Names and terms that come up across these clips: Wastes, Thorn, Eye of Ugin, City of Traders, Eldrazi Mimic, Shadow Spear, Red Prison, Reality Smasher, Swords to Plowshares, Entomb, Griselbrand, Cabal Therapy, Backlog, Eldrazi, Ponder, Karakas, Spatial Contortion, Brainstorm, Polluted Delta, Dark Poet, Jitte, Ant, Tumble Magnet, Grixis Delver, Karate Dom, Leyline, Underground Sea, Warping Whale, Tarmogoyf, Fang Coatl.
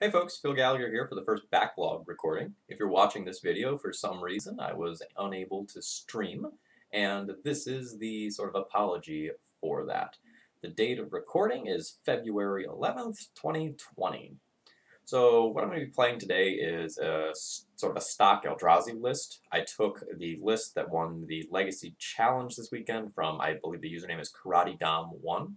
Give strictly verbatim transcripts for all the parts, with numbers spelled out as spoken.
Hey folks, Phil Gallagher here for the first backlog recording. If you're watching this video, for some reason I was unable to stream, and this is the sort of apology for that. The date of recording is February eleventh, twenty twenty. So what I'm going to be playing today is a sort of a stock Eldrazi list. I took the list that won the Legacy Challenge this weekend from, I believe the username is Karate Dom one.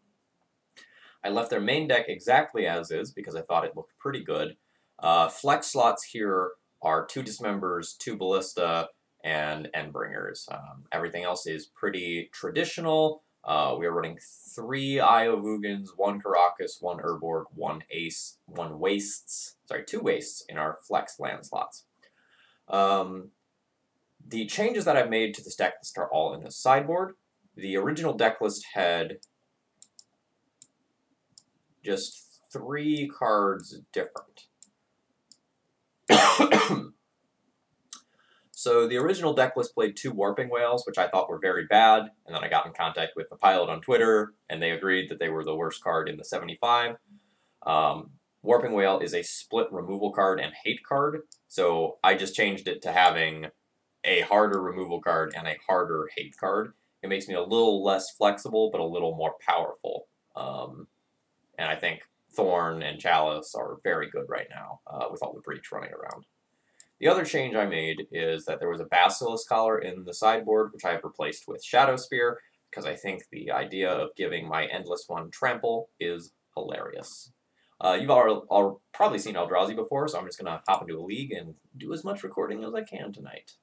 I left their main deck exactly as is because I thought it looked pretty good. Uh, flex slots here are two Dismembers, two Ballista, and Endbringers. Um, everything else is pretty traditional. Uh, we are running three Io Vugans, one Karakas, one Urborg, one Ace, one Wastes, sorry, two Wastes in our flex land slots. Um, the changes that I've made to this deck list are all in the sideboard. The original deck list had just three cards different. So the original deck list played two Warping Whales, which I thought were very bad, and then I got in contact with the pilot on Twitter, and they agreed that they were the worst card in the seventy-five. Um, Warping Whale is a split removal card and hate card, so I just changed it to having a harder removal card and a harder hate card. It makes me a little less flexible, but a little more powerful. Um, And I think Thorn and Chalice are very good right now uh, with all the Breach running around. The other change I made is that there was a Basilisk Collar in the sideboard, which I have replaced with Shadow Spear, because I think the idea of giving my Endless One trample is hilarious. Uh, you've all, all probably seen Eldrazi before, so I'm just going to hop into a league and do as much recording as I can tonight.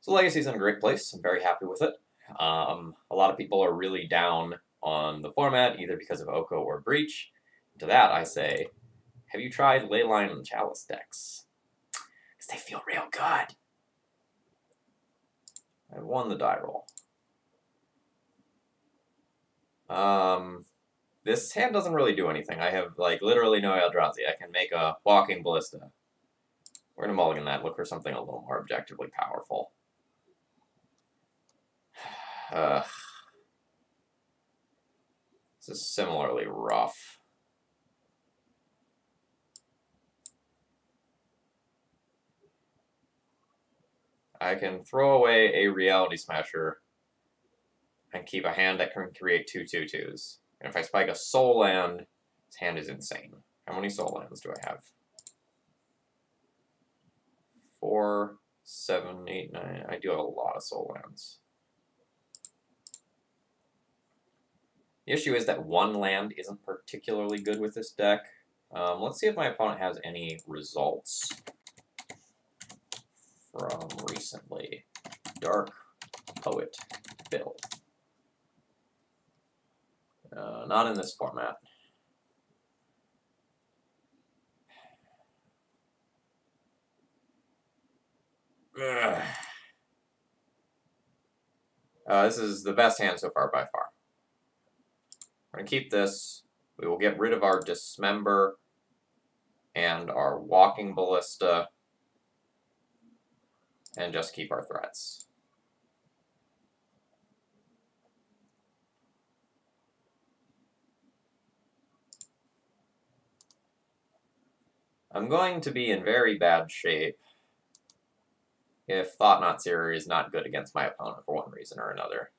So Legacy's in a great place. I'm very happy with it. Um, a lot of people are really down on the format, either because of Oko or Breach. And to that I say, have you tried Leyline and Chalice decks? Because they feel real good. I won the die roll. Um, this hand doesn't really do anything. I have like literally no Eldrazi. I can make a Walking Ballista. We're going to mulligan that, look for something a little more objectively powerful. Uh, this is similarly rough. I can throw away a Reality Smasher and keep a hand that can create two two twos. And if I spike a soul land, this hand is insane. How many soul lands do I have? Four, seven, eight, nine. I do have a lot of soul lands. The issue is that one land isn't particularly good with this deck. Um, let's see if my opponent has any results from recently. Dark Poet Bill. Uh, not in this format. Uh, this is the best hand so far by far. We're going to keep this. We will get rid of our Dismember and our Walking Ballista and just keep our threats. I'm going to be in very bad shape if Thought-Knot Seer is not good against my opponent for one reason or another.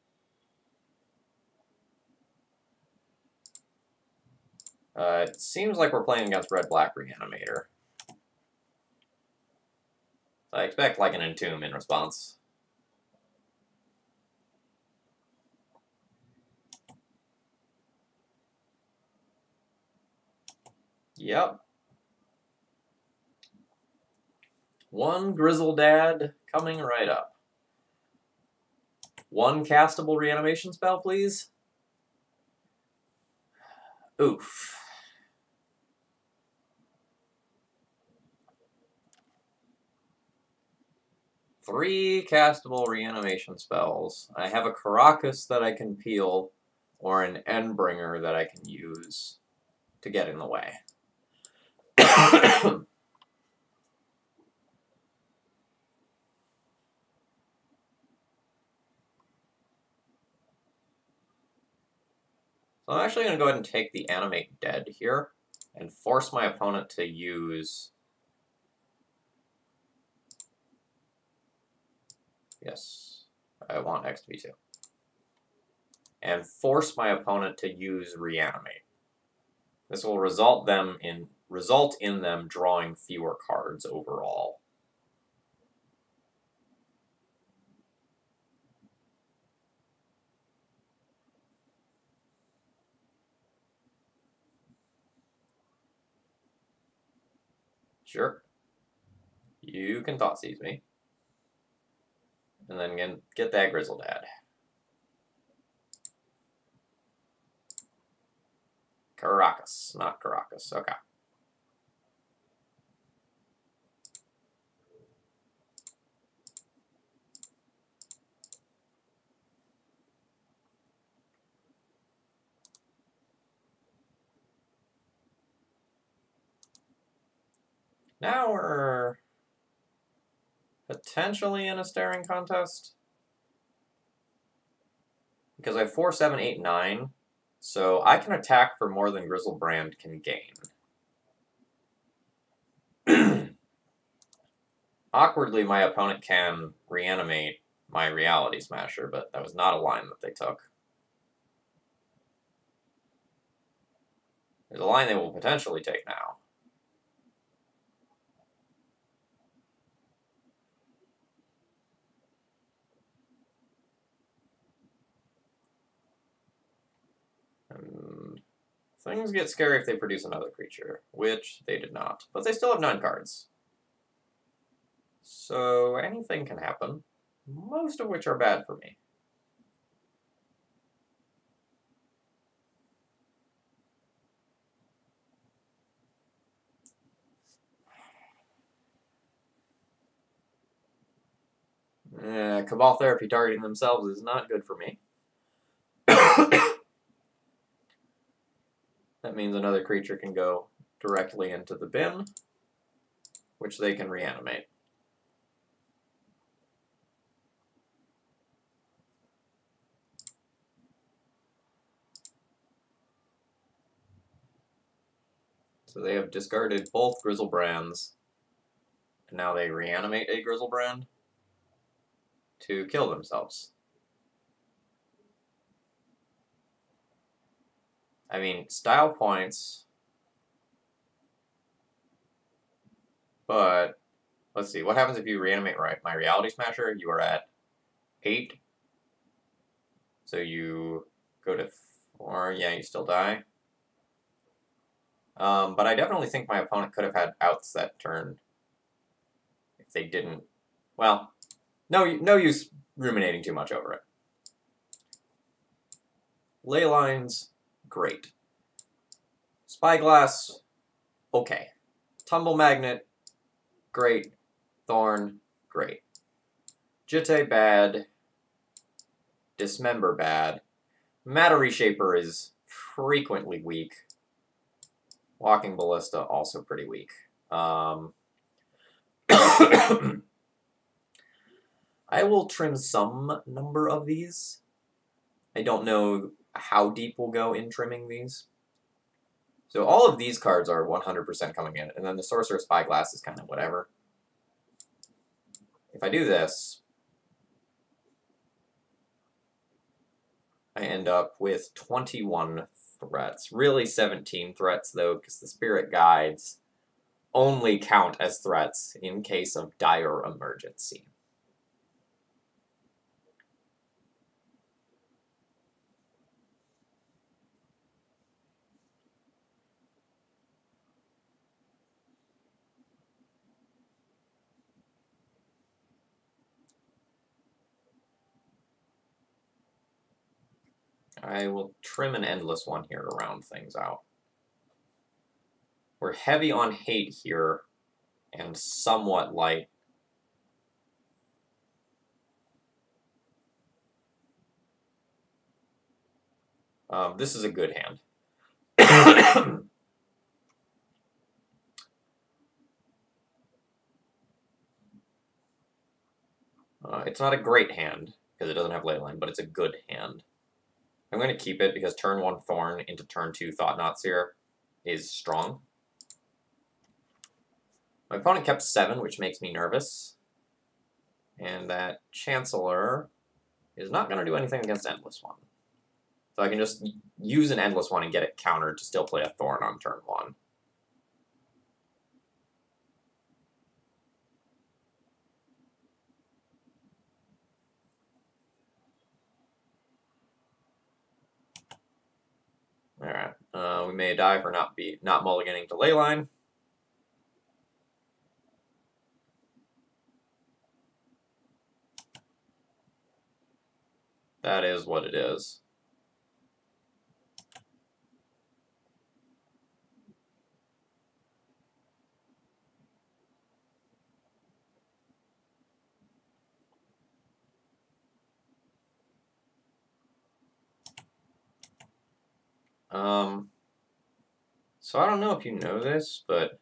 Uh, it seems like we're playing against Red-Black Reanimator. I expect like an Entomb in response. Yep. One Griselbrand coming right up. One castable reanimation spell, please. Oof. Three castable reanimation spells. I have a Karakas that I can peel, or an Endbringer that I can use to get in the way. So I'm actually going to go ahead and take the Animate Dead here and force my opponent to use... Yes, I want X to be two. And force my opponent to use Reanimate. This will result them in result in them drawing fewer cards overall. Sure. You can Thought Seize me. And then get that Grizzled Dad. Karakas, not Karakas. Okay. Now we're potentially in a staring contest. Because I have four, seven, eight, nine. So I can attack for more than Griselbrand can gain. Awkwardly, my opponent can reanimate my Reality Smasher, but that was not a line that they took. There's a line they will potentially take now. Things get scary if they produce another creature, which they did not. But they still have nine cards. So anything can happen, most of which are bad for me. Eh, Cabal Therapy targeting themselves is not good for me. That means another creature can go directly into the bin, which they can reanimate. So they have discarded both Griselbrands, and now they reanimate a Griselbrand to kill themselves. I mean, style points, but let's see, what happens if you reanimate my Reality Smasher? You are at eight, so you go to four, yeah, you still die. Um, but I definitely think my opponent could have had outs that turn if they didn't, well, no, no use ruminating too much over it. Ley lines. Great. Spyglass, okay. Tumble Magnet, great. Thorn, great. Jitte, bad. Dismember, bad. Matter Reshaper is frequently weak. Walking Ballista, also pretty weak. Um, I will trim some number of these. I don't know how deep we'll go in trimming these. So all of these cards are one hundred percent coming in, and then the Sorcerer's Spyglass is kind of whatever. If I do this, I end up with twenty-one threats. Really seventeen threats, though, because the Spirit Guides only count as threats in case of dire emergency. I will trim an Endless One here to round things out. We're heavy on hate here, and somewhat light. Um, this is a good hand. uh, it's not a great hand, because it doesn't have Leyline, but it's a good hand. I'm going to keep it because turn one Thorn into turn two Thought-Knot Seer is strong. My opponent kept seven, which makes me nervous. And that Chancellor is not going to do anything against Endless One. So I can just use an Endless One and get it countered to still play a Thorn on turn one. Alright, uh, we may die for not be not mulliganing to Leyline. That is what it is. Um, so I don't know if you know this, but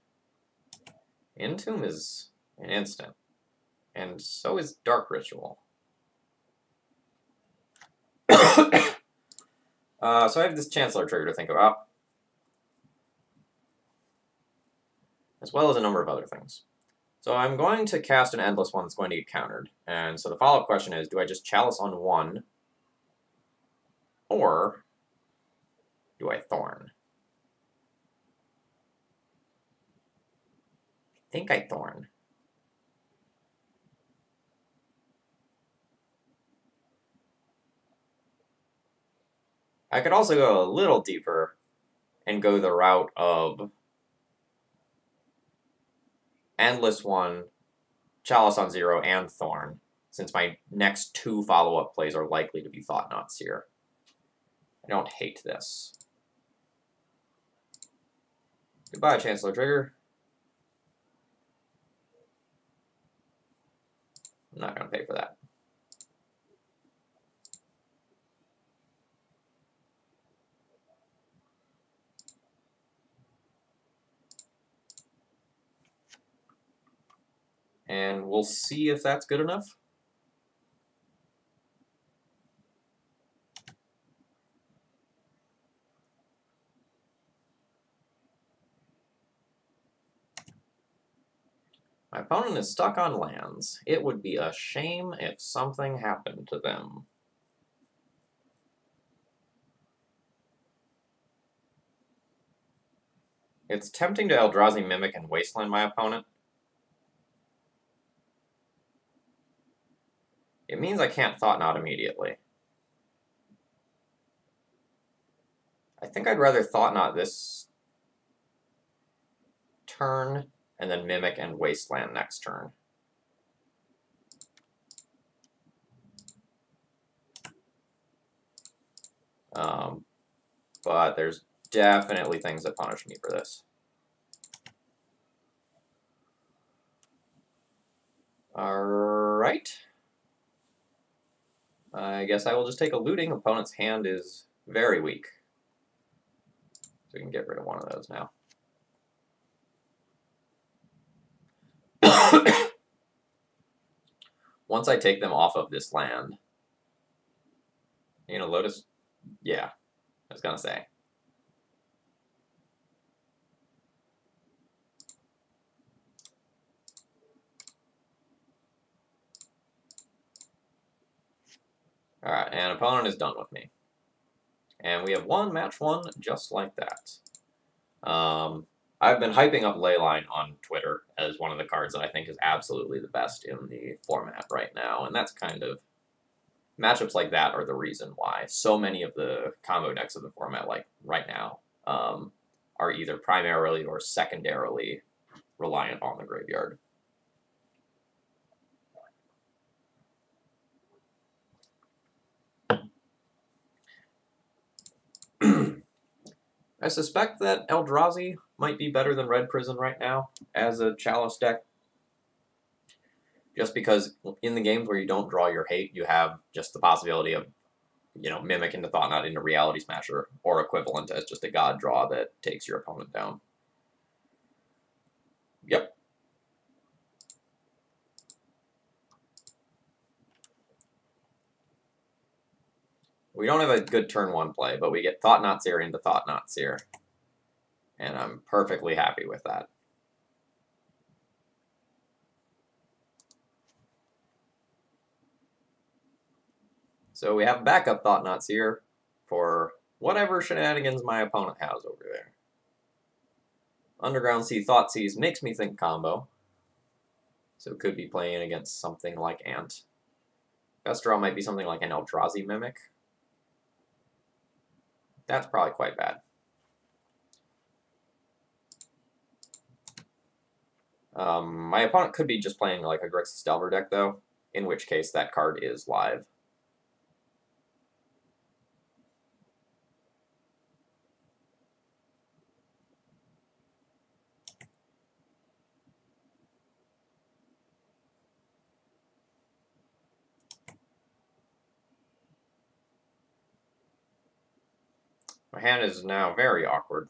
Entomb is an instant, and so is Dark Ritual. Uh, so I have this Chancellor trigger to think about, as well as a number of other things. So I'm going to cast an Endless One that's going to get countered, and so the follow-up question is, do I just Chalice on one, or do I Thorn? I think I Thorn. I could also go a little deeper and go the route of Endless One, Chalice on zero, and Thorn, since my next two follow-up plays are likely to be Thought-Knot Seer. I don't hate this. Goodbye, Chancellor trigger. I'm not going to pay for that. And we'll see if that's good enough. My opponent is stuck on lands. It would be a shame if something happened to them. It's tempting to Eldrazi Mimic and Wasteland my opponent. It means I can't Thought-Knot immediately. I think I'd rather Thought-Knot this turn, and then Mimic and Wasteland next turn. Um, but there's definitely things that punish me for this. Alright. I guess I will just take a looting. Opponent's hand is very weak. So we can get rid of one of those now. Once I take them off of this land, you know, Lotus, yeah, I was gonna say. All right, and opponent is done with me. And we have won match one just like that. Um, I've been hyping up Leyline on Twitter as one of the cards that I think is absolutely the best in the format right now, and that's kind of... matchups like that are the reason why so many of the combo decks of the format, like right now, um, are either primarily or secondarily reliant on the graveyard. I suspect that Eldrazi might be better than Red Prison right now as a Chalice deck. Just because in the games where you don't draw your hate, you have just the possibility of, you know, Mimic into Thought-Knot into Reality Smasher, or equivalent as just a god draw that takes your opponent down. Yep. We don't have a good turn one play, but we get Thought-Knot Seer into Thought-Knot Seer. And I'm perfectly happy with that. So we have backup Thought-Knot Seer for whatever shenanigans my opponent has over there. Underground Sea Thought Seas makes me think combo. So it could be playing against something like Ant. Best draw might be something like an Eldrazi Mimic. That's probably quite bad. Um, my opponent could be just playing like a Grixis Delver deck though, in which case that card is live. My hand is now very awkward.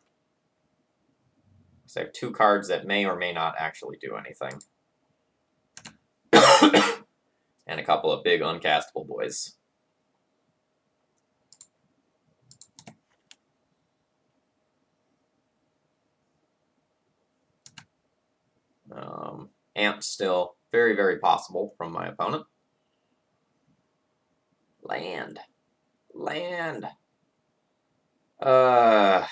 So I have two cards that may or may not actually do anything. And a couple of big uncastable boys. Um, Amp still very, very possible from my opponent. Land. Land. Uh,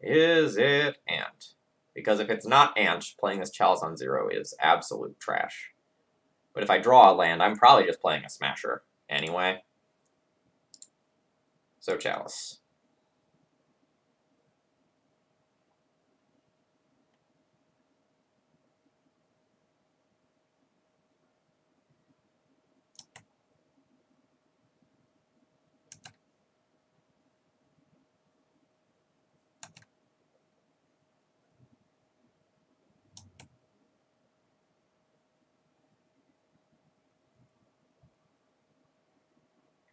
is it Ant? Because if it's not Ant, playing this Chalice on zero is absolute trash. But if I draw a land, I'm probably just playing a Smasher anyway. So Chalice.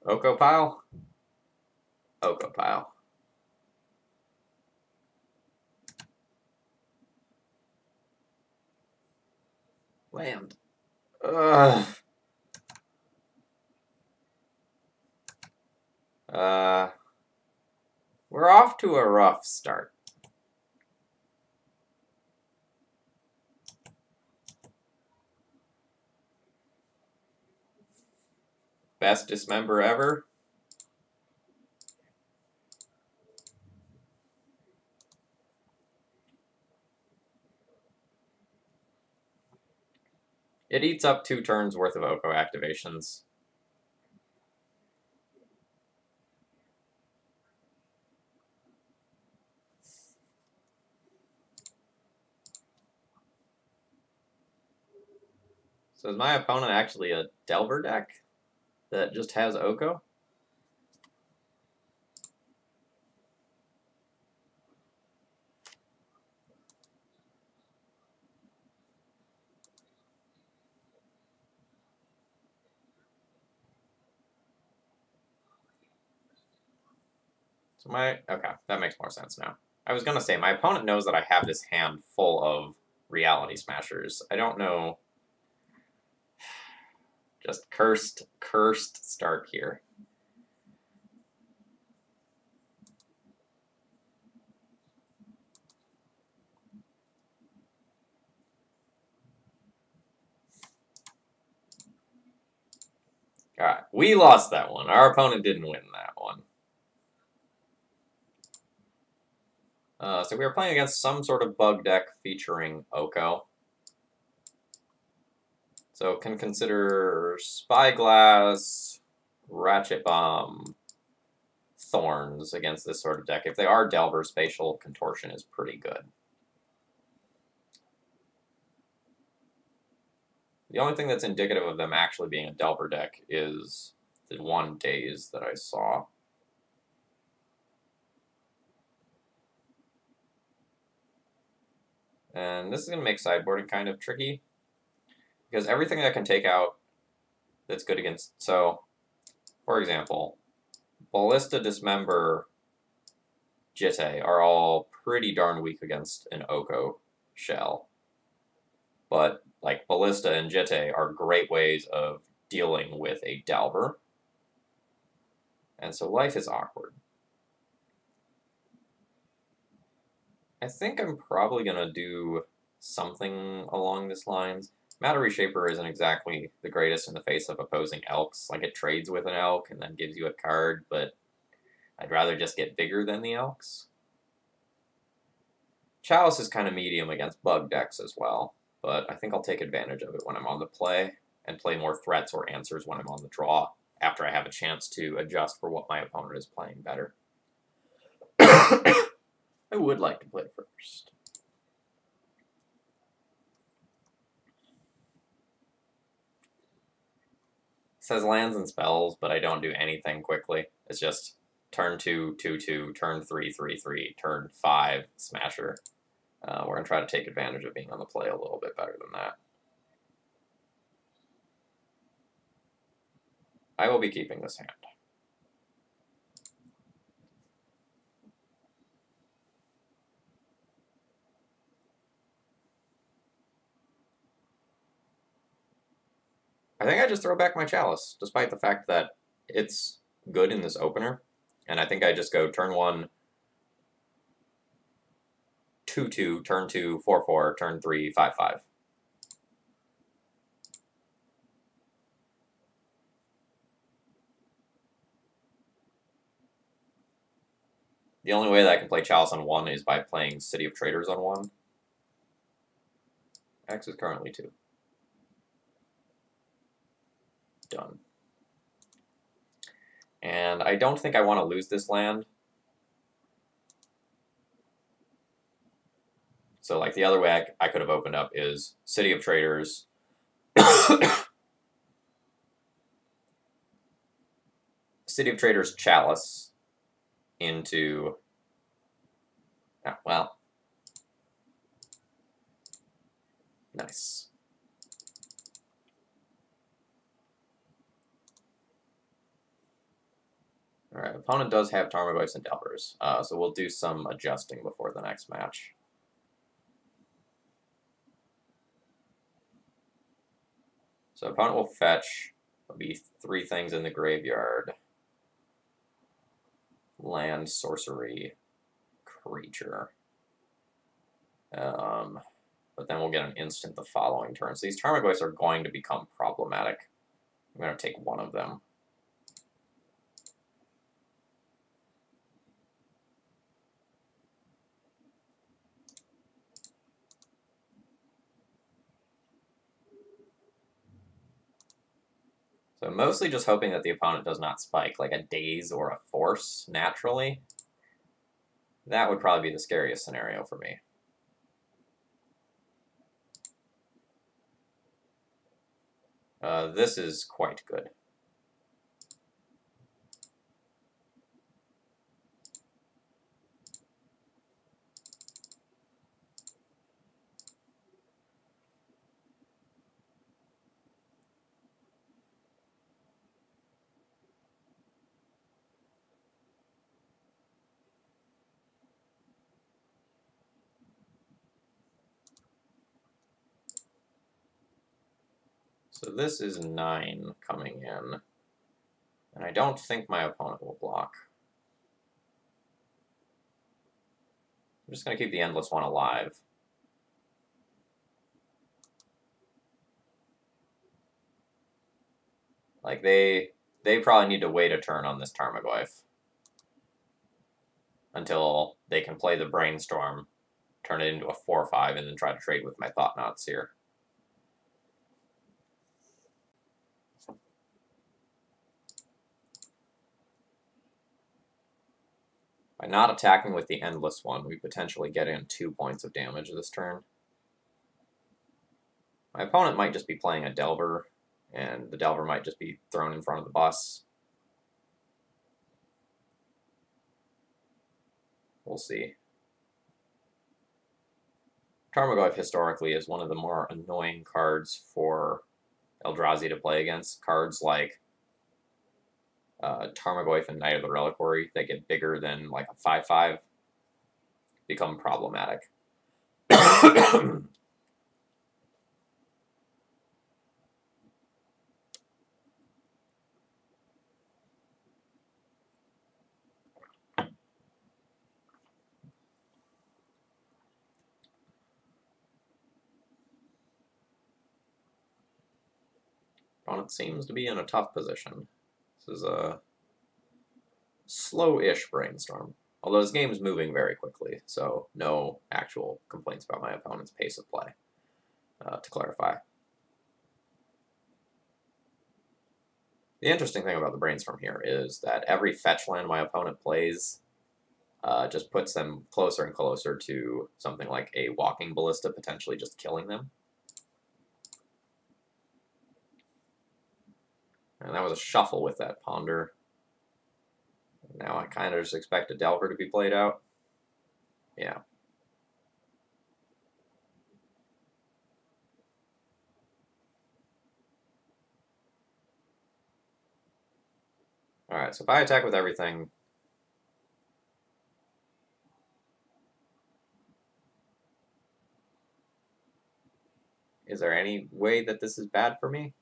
Oko pile? Oko pile. Land. Ugh. Uh, we're off to a rough start. Best Dismember ever. It eats up two turns worth of Oko activations. So is my opponent actually a Delver deck that just has Oko? So my, okay, that makes more sense now. I was gonna say, my opponent knows that I have this hand full of Reality Smashers. I don't know. Just cursed, cursed start here. All right, we lost that one. Our opponent didn't win that one. Uh, so we were playing against some sort of bug deck featuring Oko. So can consider Spyglass, Ratchet Bomb, Thorns against this sort of deck. If they are Delver, Spatial Contortion is pretty good. The only thing that's indicative of them actually being a Delver deck is the one Daze that I saw. And this is going to make sideboarding kind of tricky. Because everything that can take out that's good against, so for example, Ballista, Dismember, Jitte are all pretty darn weak against an Oko shell. But, like, Ballista and Jitte are great ways of dealing with a Delver. And so life is awkward. I think I'm probably going to do something along these lines. Matter Reshaper isn't exactly the greatest in the face of opposing Elks. Like, it trades with an Elk and then gives you a card, but I'd rather just get bigger than the Elks. Chalice is kind of medium against bug decks as well, but I think I'll take advantage of it when I'm on the play, and play more threats or answers when I'm on the draw, after I have a chance to adjust for what my opponent is playing better. I would like to play first. It says lands and spells, but I don't do anything quickly. It's just turn two, two, two, turn three, three, three, turn five, Smasher. Uh, we're going to try to take advantage of being on the play a little bit better than that. I will be keeping this hand. I think I just throw back my Chalice, despite the fact that it's good in this opener. And I think I just go turn one, two, two, turn two, four, four, turn three, five, five. The only way that I can play Chalice on one is by playing City of Traders on one. X is currently two. Done. And I don't think I want to lose this land. So, like, the other way I, I could have opened up is City of Traders. City of Traders Chalice into... Oh, well. Nice. Alright, opponent does have Tarmogoyfs and Delvers, uh, so we'll do some adjusting before the next match. So opponent will fetch, there'll be three things in the graveyard. Land, sorcery, creature. Um, but then we'll get an instant the following turn. So these Tarmogoyfs are going to become problematic. I'm going to take one of them. So mostly just hoping that the opponent does not spike like a Daze or a Force naturally. That would probably be the scariest scenario for me. Uh, this is quite good. So this is nine coming in, and I don't think my opponent will block. I'm just going to keep the Endless One alive. Like, they they probably need to wait a turn on this Tarmogoyf until they can play the Brainstorm, turn it into a four five, and then try to trade with my Thought-Knot Seer. By not attacking with the Endless One, we potentially get in two points of damage this turn. My opponent might just be playing a Delver, and the Delver might just be thrown in front of the bus. We'll see. Tarmogoyf historically is one of the more annoying cards for Eldrazi to play against. Cards like Uh, Tarmogoyf and Knight of the Reliquary that get bigger than like a five five become problematic. Opponent seems to be in a tough position. This is a slow-ish brainstorm. Although this game is moving very quickly, so no actual complaints about my opponent's pace of play, uh, to clarify. The interesting thing about the brainstorm here is that every fetch land my opponent plays uh, just puts them closer and closer to something like a Walking Ballista, potentially just killing them. And that was a shuffle with that Ponder. Now I kind of just expect a Delver to be played out. Yeah. Alright, so if I attack with everything... Is there any way that this is bad for me?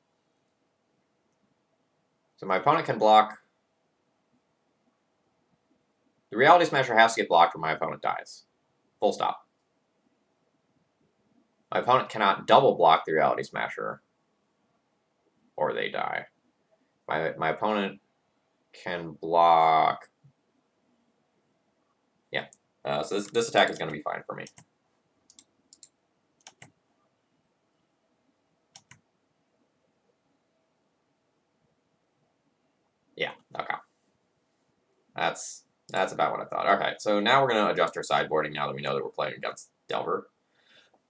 So my opponent can block... The Reality Smasher has to get blocked when my opponent dies. Full stop. My opponent cannot double block the Reality Smasher, or they die. My, my opponent can block... Yeah, uh, so this, this attack is going to be fine for me. Yeah, okay. That's... That's about what I thought. Okay, so now we're going to adjust our sideboarding now that we know that we're playing against Delver.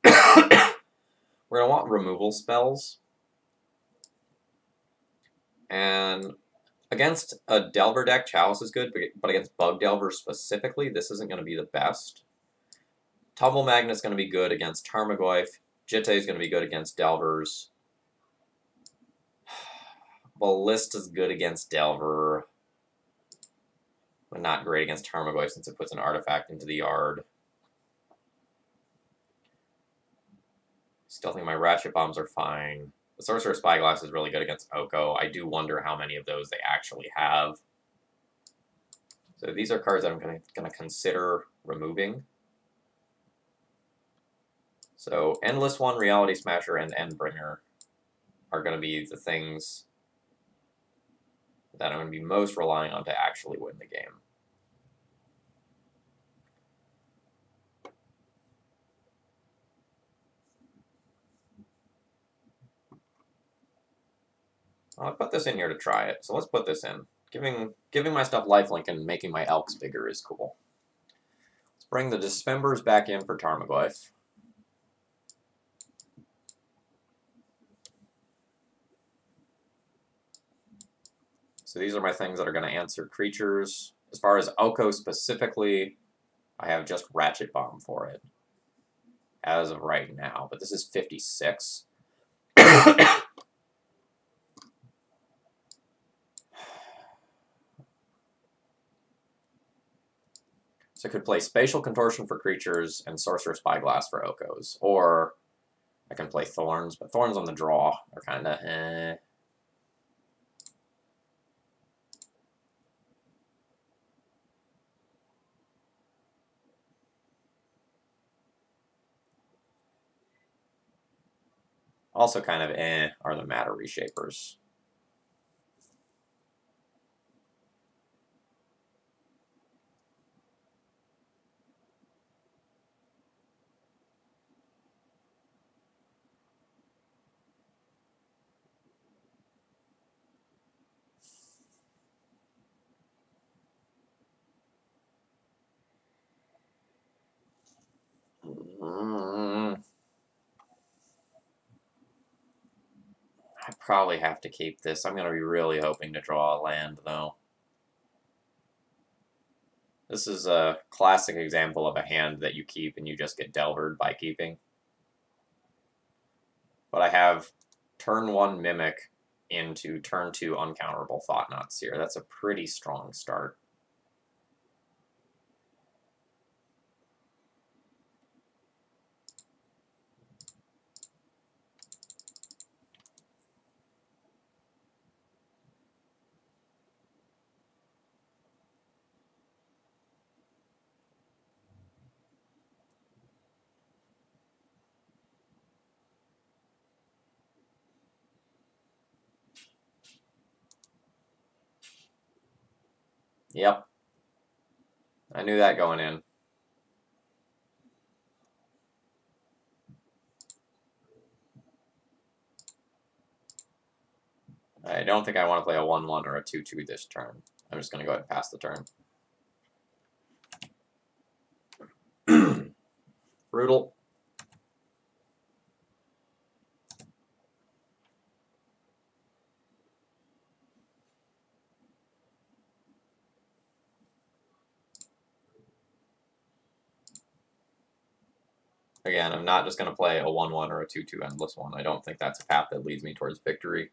We're going to want removal spells. And against a Delver deck, Chalice is good, but against Bug Delver specifically, this isn't going to be the best. Tumble Magnet is going to be good against Tarmogoyf. Jitte is going to be good against Delvers. Ballista is good against Delver. But not great against Tarmogoyf since it puts an artifact into the yard. Still think my Ratchet Bombs are fine. The Sorcerer's Spyglass is really good against Oko. I do wonder how many of those they actually have. So these are cards that I'm going to consider removing. So Endless One, Reality Smasher, and Endbringer are going to be the things that I'm going to be most relying on to actually win the game. I'll put this in here to try it, so let's put this in. Giving, giving my stuff lifelink and making my Elks bigger is cool. Let's bring the Dismembers back in for Tarmogoyf. So these are my things that are going to answer creatures. As far as Oko specifically, I have just Ratchet Bomb for it as of right now, but this is fifty-six. I so could play Spatial Contortion for creatures and Sorcerer's Spyglass for Okos, or I can play Thorns, but Thorns on the draw are kind of eh. Also kind of eh are the Matter Reshapers. Mm-hmm. I probably have to keep this. I'm going to be really hoping to draw a land, though. This is a classic example of a hand that you keep and you just get Delvered by keeping. But I have turn one Mimic into turn two uncounterable Thought-Knot Seer. That's a pretty strong start. Yep. I knew that going in. I don't think I want to play a one one or a two two this turn. I'm just going to go ahead and pass the turn. Brutal. Again, I'm not just going to play a one one or a two two Endless One. I don't think that's a path that leads me towards victory.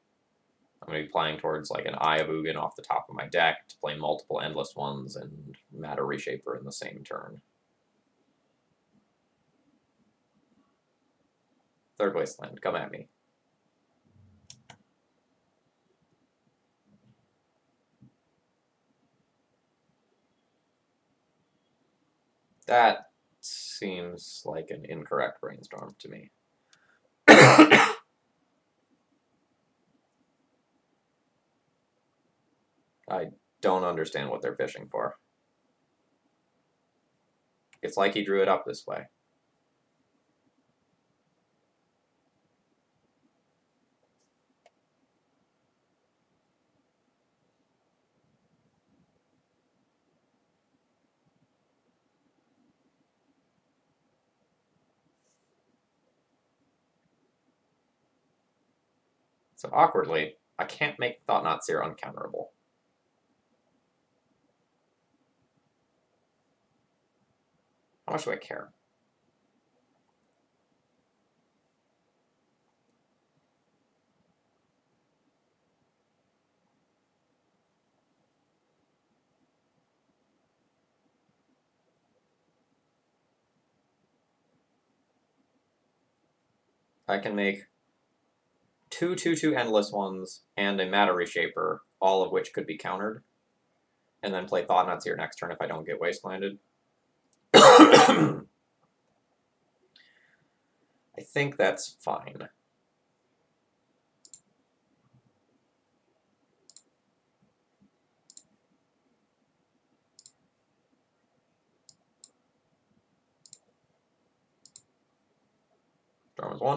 I'm going to be playing towards like an Eye of Ugin off the top of my deck to play multiple Endless Ones and Matter Reshaper in the same turn. Third Wasteland, come at me. That seems like an incorrect Brainstorm to me. I don't understand what they're fishing for. It's like he drew it up this way. So awkwardly, I can't make Thought-Knot Seer uncounterable. How much do I care? I can make two two two Endless Ones and a Matter Reshaper, all of which could be countered, and then play Thought-Knot Seer next turn if I don't get Wastelanded. I think that's fine. Storm is one.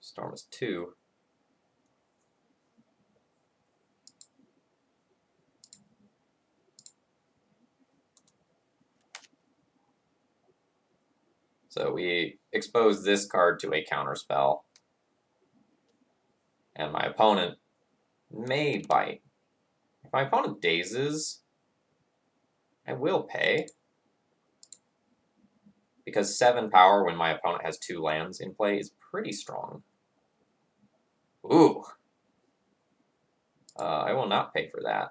Storm is two. So we expose this card to a counterspell, and my opponent may bite. If my opponent dazes, I will pay, because seven power when my opponent has two lands in play is pretty strong. Ooh. Uh, I will not pay for that.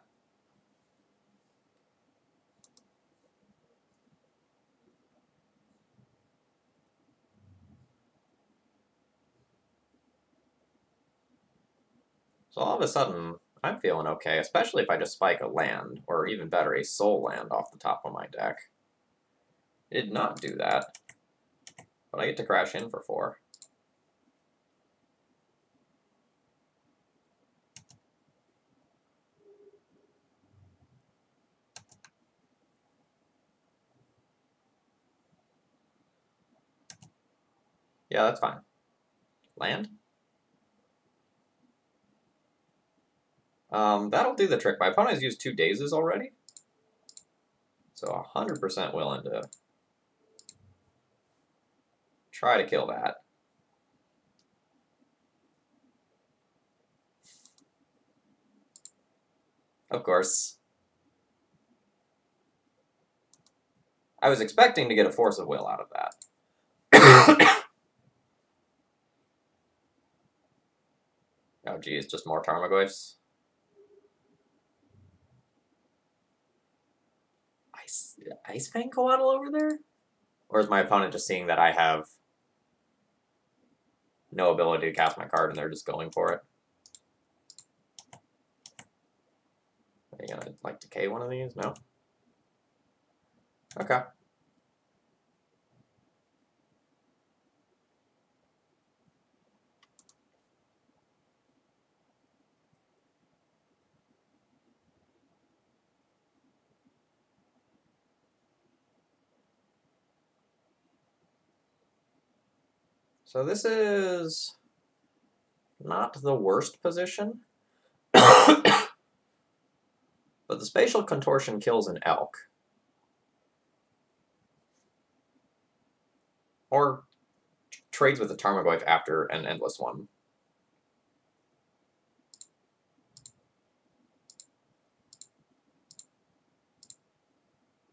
So all of a sudden, I'm feeling okay, especially if I just spike a land, or even better, a soul land off the top of my deck. I did not do that, but I get to crash in for four. Yeah, that's fine. Land? Um, that'll do the trick. My opponent has used two Dazes already, so one hundred percent willing to try to kill that. Of course. I was expecting to get a Force of Will out of that. Oh geez, just more Tarmogoyfs. Ice Fang Coatl over there? Or is my opponent just seeing that I have no ability to cast my card and they're just going for it? Are you gonna, like, decay one of these? No? Okay. So this is not the worst position. But the Spatial Contortion kills an elk. Or trades with the Tarmogoyf after an Endless One.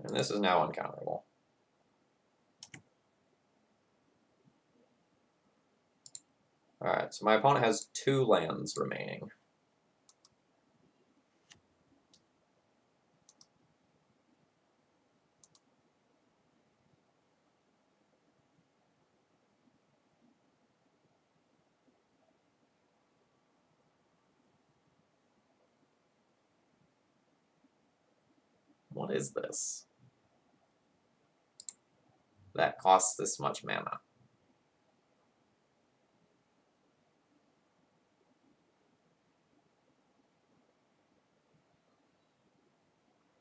And this is now uncounterable. Alright, so my opponent has two lands remaining. What is this? That costs this much mana.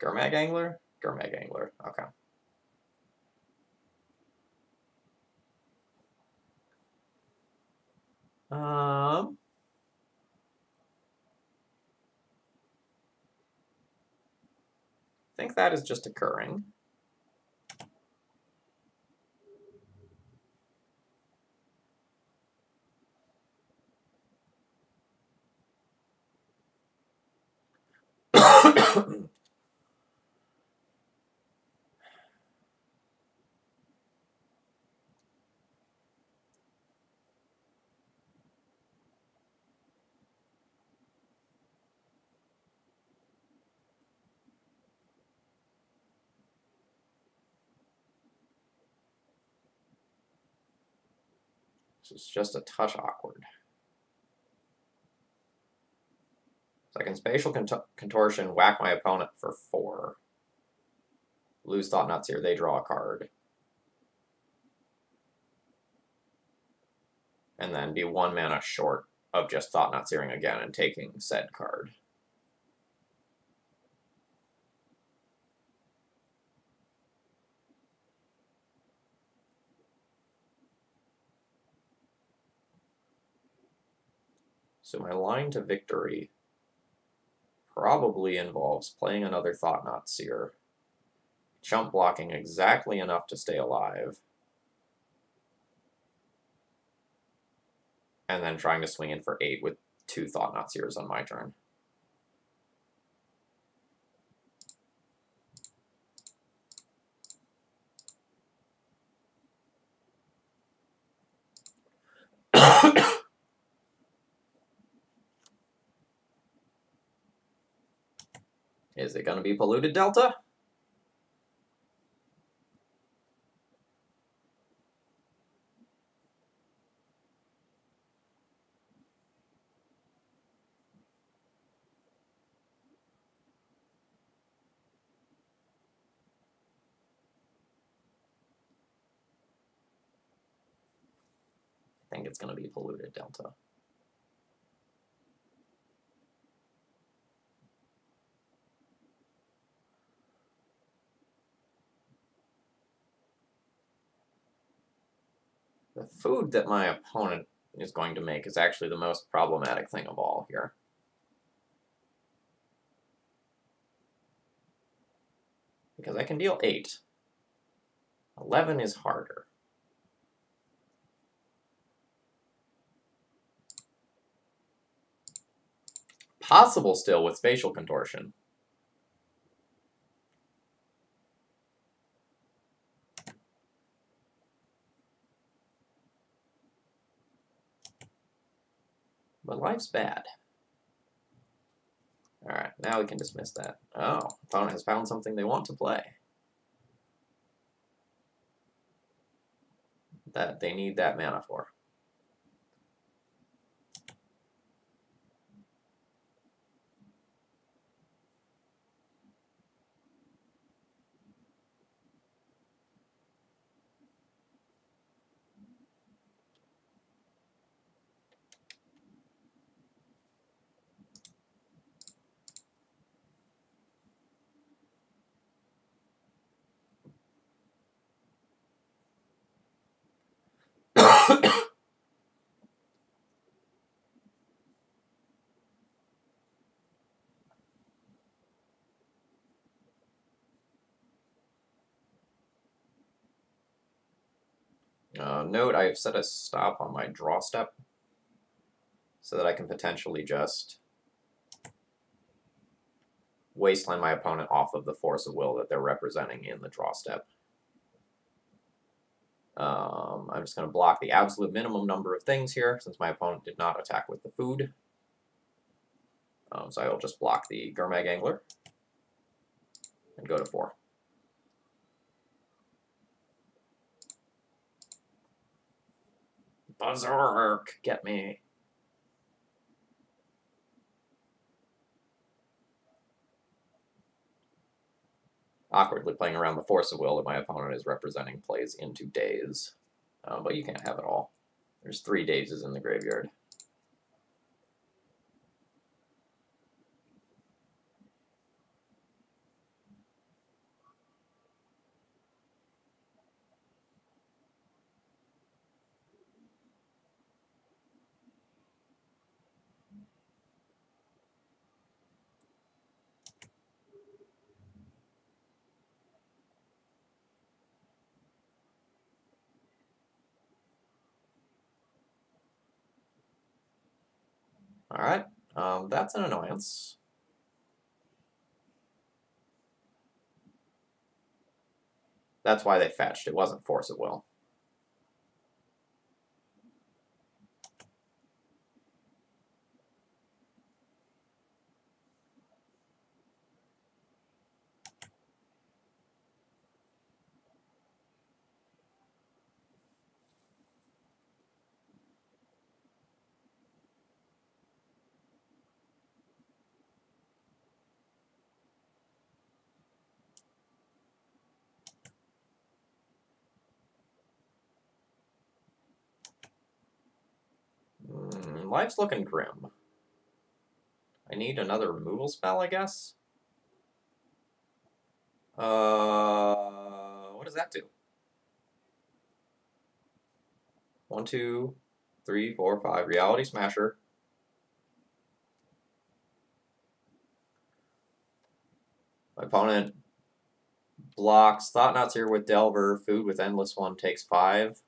Gurmag Angler? Gurmag Angler, okay. Um. I think that is just occurring. It's just a touch awkward. So I can Spatial Contor- Contortion, whack my opponent for four. Lose Thought-Knot Seer, they draw a card. And then be one mana short of just Thought-Knot Seering again and taking said card. So my line to victory probably involves playing another Thought-Knot Seer, chump blocking exactly enough to stay alive, and then trying to swing in for eight with two Thought-Knot Seers on my turn. Is it going to be Polluted Delta? I think it's going to be Polluted Delta. The food that my opponent is going to make is actually the most problematic thing of all here. Because I can deal eight. eleven is harder. Possible still with Spatial Contortion. But life's bad. Alright, now we can dismiss that. Oh, opponent has found something they want to play. That they need that mana for. Uh, note, I have set a stop on my draw step so that I can potentially just wasteland my opponent off of the Force of Will that they're representing in the draw step. Um, I'm just going to block the absolute minimum number of things here, since my opponent did not attack with the food. Um, so I'll just block the Gurmag Angler and go to four. Berserk! Get me! Awkwardly playing around the Force of Will that my opponent is representing plays into Daze. Um, but you can't have it all. There's three Dazes in the graveyard. Alright, um, that's an annoyance. That's why they fetched, it wasn't Force of Will. Life's looking grim. I need another removal spell, I guess? Uh, what does that do? One, two, three, four, five. Reality Smasher. My opponent blocks Thought-Knot Seer with Delver, food with Endless One, takes five.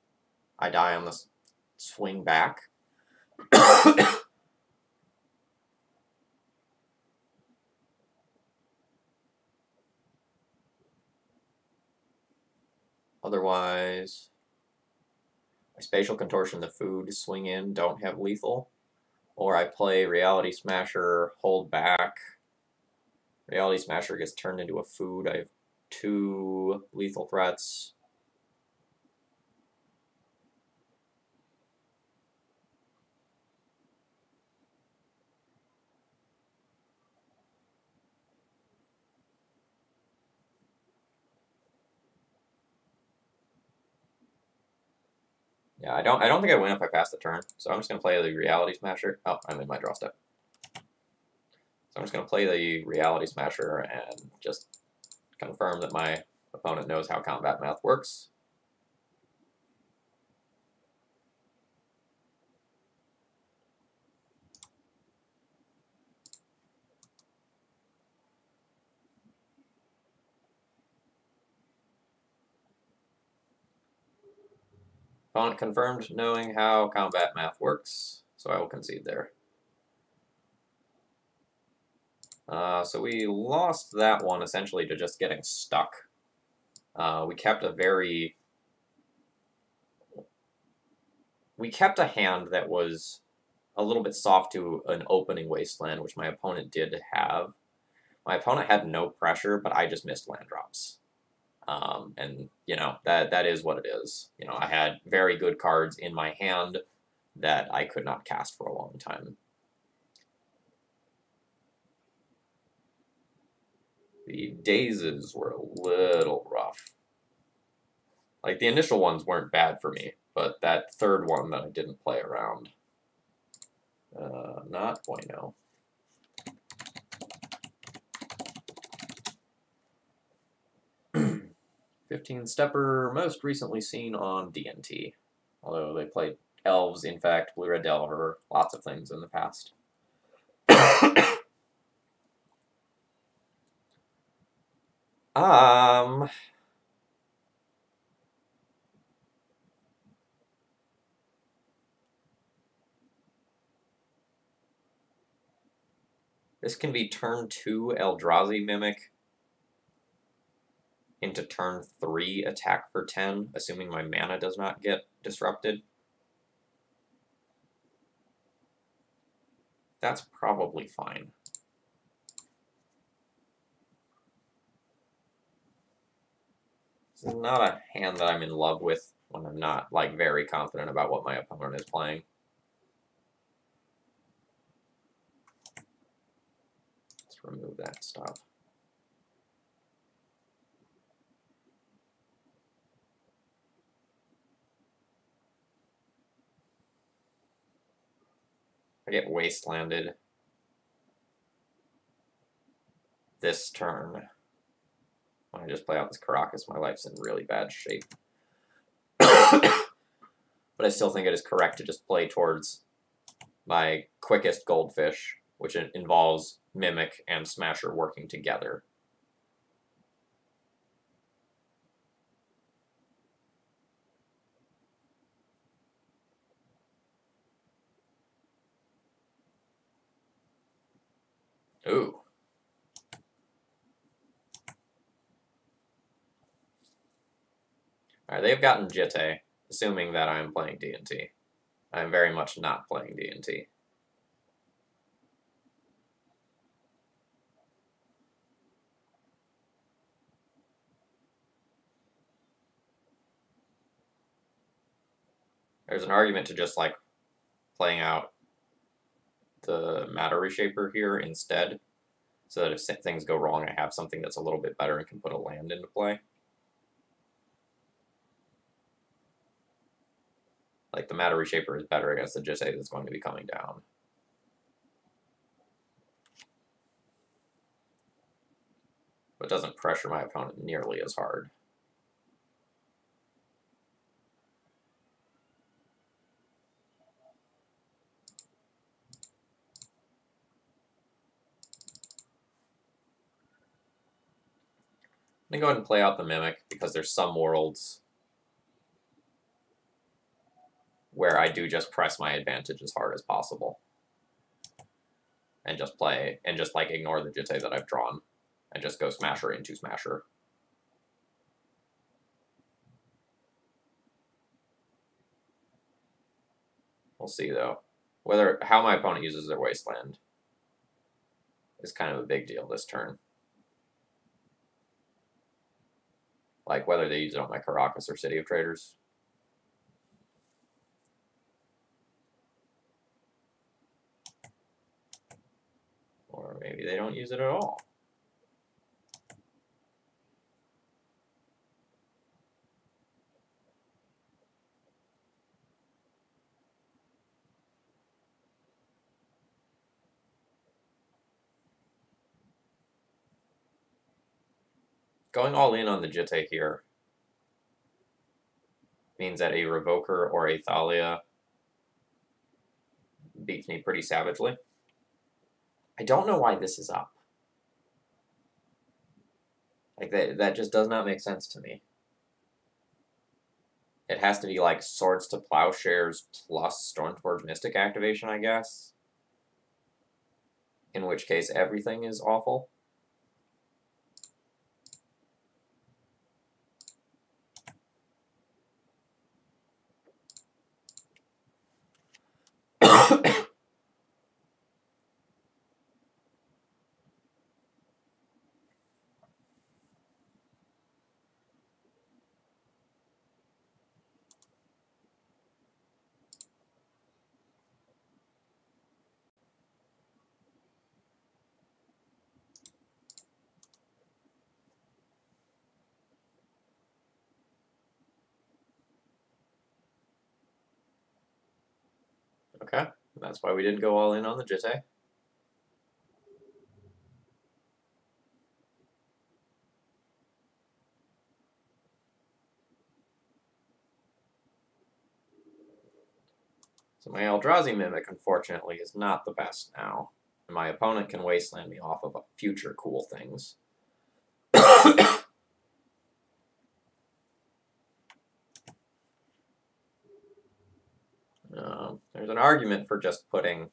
I die on the swing back. Otherwise, I Spatial Contortion the food, swing in, don't have lethal, or I play Reality Smasher, hold back. Reality Smasher gets turned into a food. I have two lethal threats. Yeah, I don't I don't think I win if I pass the turn, so I'm just gonna play the Reality Smasher. Oh, I'm in my draw step. So I'm just gonna play the Reality Smasher and just confirm that my opponent knows how combat math works. Opponent confirmed knowing how combat math works, so I will concede there. Uh, so we lost that one essentially to just getting stuck. Uh, we kept a very... We kept a hand that was a little bit soft to an opening Wasteland, which my opponent did have. My opponent had no pressure, but I just missed land drops. Um, and, you know, that that is what it is. You know, I had very good cards in my hand that I could not cast for a long time. The Dazes were a little rough. Like, the initial ones weren't bad for me, but that third one that I didn't play around, uh, not bueno. fifteen stepper, most recently seen on D and T. Although they played Elves, in fact, Blue Red Delver, lots of things in the past. um, This can be turn two Eldrazi Mimic into turn three attack for ten, assuming my mana does not get disrupted. That's probably fine. This is not a hand that I'm in love with when I'm not, like, very confident about what my opponent is playing. Let's remove that stuff. I get wastelanded this turn. When I just play out this Karakas, my life's in really bad shape. But I still think it is correct to just play towards my quickest goldfish, which involves Mimic and Smasher working together. Ooh. Alright, they've gotten Jitte, assuming that I'm playing D and T. I'm very much not playing D and T. There's an argument to just, like, playing out the Matter Reshaper here instead, so that if things go wrong, I have something that's a little bit better and can put a land into play. Like, the Matter Reshaper is better against the Jitte that's going to be coming down. But doesn't pressure my opponent nearly as hard. I'm gonna go ahead and play out the Mimic, because there's some worlds where I do just press my advantage as hard as possible. And just play, and just like ignore the Jitte that I've drawn, and just go Smasher into Smasher. We'll see though. Whether, how my opponent uses their Wasteland is kind of a big deal this turn. Like, whether they use it on my Karakas or City of Traders. Or maybe they don't use it at all. Going all in on the Jitte here means that a Revoker or a Thalia beats me pretty savagely. I don't know why this is up. Like, that, that just does not make sense to me. It has to be like Swords to Plowshares plus Stoneforge Mystic activation, I guess. In which case, everything is awful. Okay, that's why we didn't go all in on the Jitte. So my Eldrazi Mimic, unfortunately, is not the best now. And my opponent can wasteland me off of future cool things. Um, there's an argument for just putting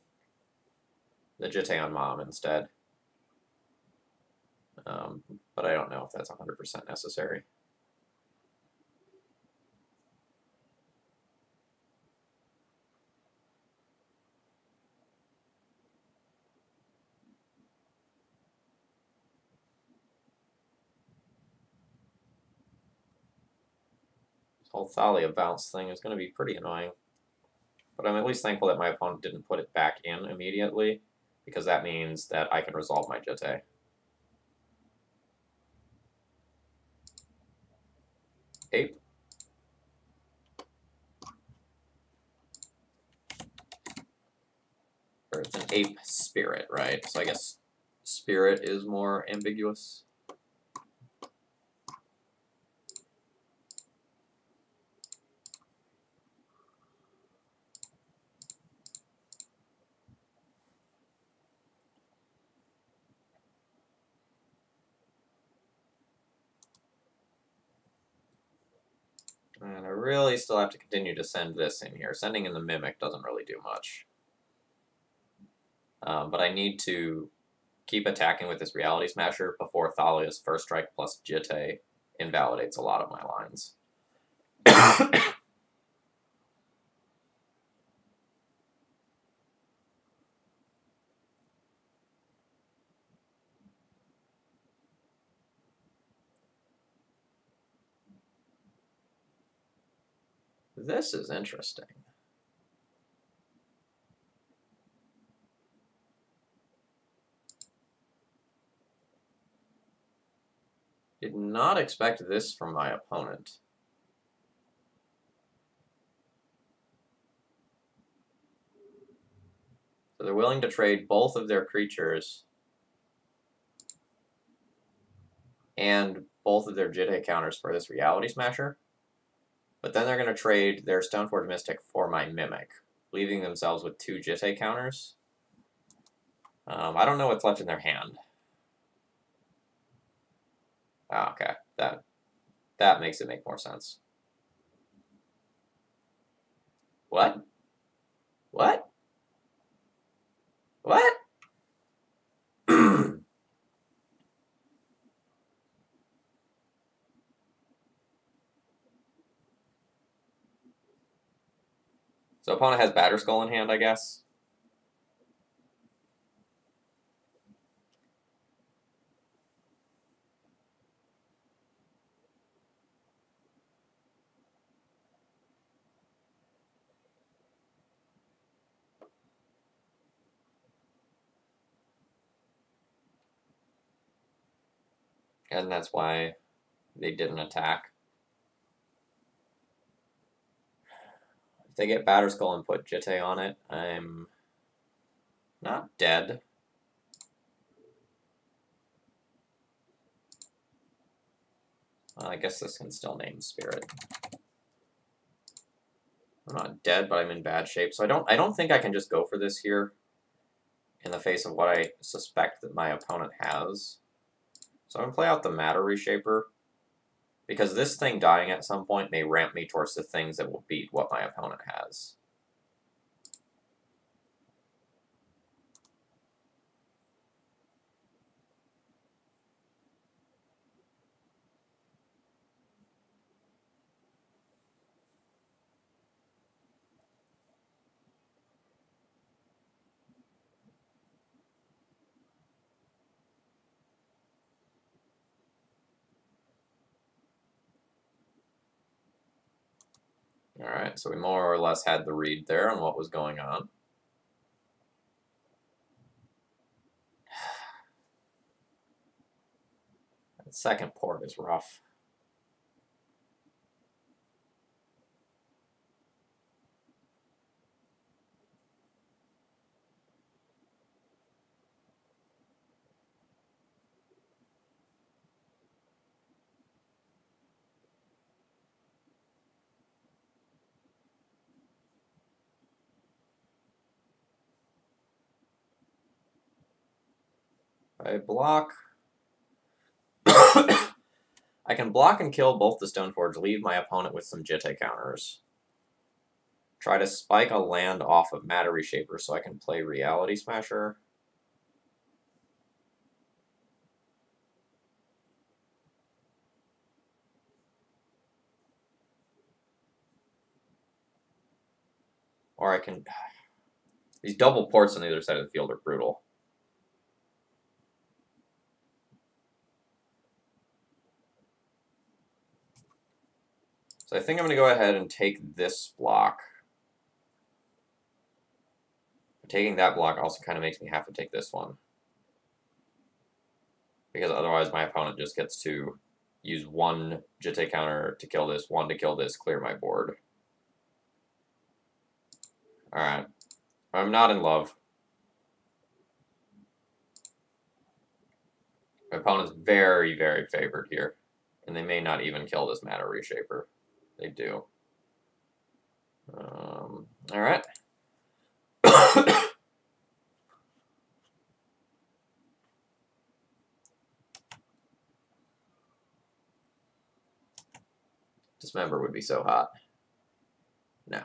the Jitte on Mom instead. um, but I don't know if that's one hundred percent necessary. This whole Thalia bounce thing is going to be pretty annoying. But I'm at least thankful that my opponent didn't put it back in immediately, because that means that I can resolve my Jitte. Ape. Or it's an ape spirit, right? So I guess spirit is more ambiguous. And I really still have to continue to send this in here. Sending in the Mimic doesn't really do much. Um, but I need to keep attacking with this Reality Smasher before Thalia's first strike plus Jitte invalidates a lot of my lines. This is interesting. Did not expect this from my opponent. So they're willing to trade both of their creatures and both of their Jitte counters for this Reality Smasher. But then they're going to trade their Stoneforge Mystic for my Mimic, leaving themselves with two Jitte counters. Um, I don't know what's left in their hand. Ah, okay. That, that makes it make more sense. What? What? What? So opponent has Batterskull in hand, I guess. And that's why they didn't attack. They get Batterskull and put Jitte on it. I'm not dead. Well, I guess this can still name Spirit. I'm not dead, but I'm in bad shape. So I don't I don't think I can just go for this here in the face of what I suspect that my opponent has. So I'm gonna play out the Matter Reshaper, because this thing dying at some point may ramp me towards the things that will beat what my opponent has. Alright, so we more or less had the read there on what was going on. That second port is rough. I block. I can block and kill both the Stoneforge, leave my opponent with some Jitte counters. Try to spike a land off of Matter Reshaper so I can play Reality Smasher. Or I can... These double ports on the other side of the field are brutal. So I think I'm going to go ahead and take this block. Taking that block also kind of makes me have to take this one. Because otherwise my opponent just gets to use one Jitte counter to kill this, one to kill this, clear my board. Alright. I'm not in love. My opponent's very, very favored here. And they may not even kill this Matter Reshaper. They do. Um, Alright. Dismember would be so hot. No.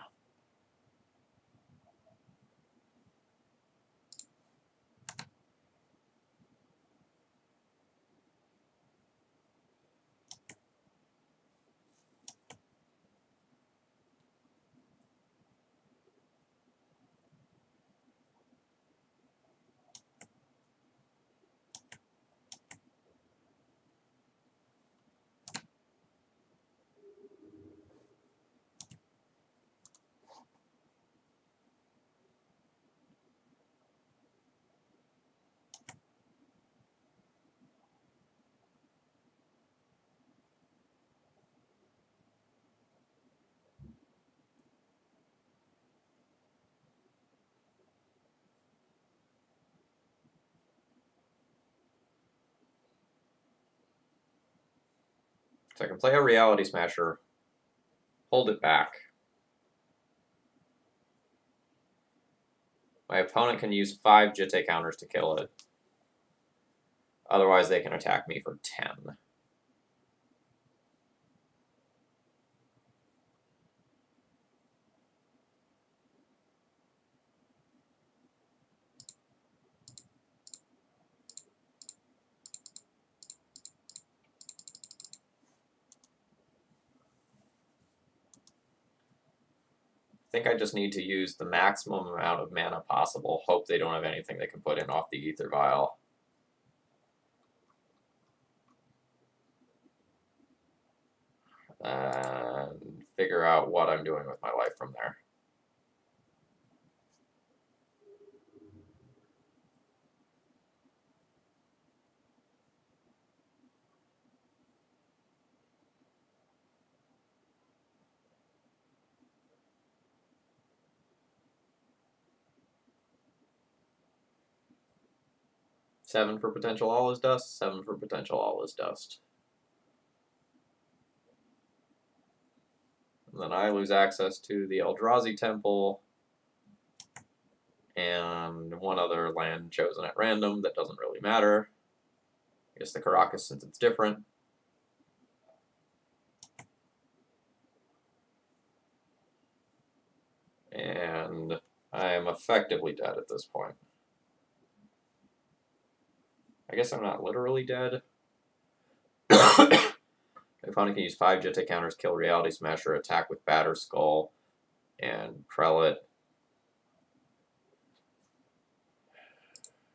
So I can play a Reality Smasher, hold it back. My opponent can use five Jitte counters to kill it. Otherwise they can attack me for ten. I think I just need to use the maximum amount of mana possible, hope they don't have anything they can put in off the Ether Vial. And figure out what I'm doing with my life from there. Seven for potential all is dust, seven for potential all is dust. And then I lose access to the Eldrazi Temple and one other land chosen at random that doesn't really matter. I guess the Karakas, since it's different. And I am effectively dead at this point. I guess I'm not literally dead. My opponent can use five Jitte counters, kill Reality Smasher, attack with Batter Skull, and Prelate.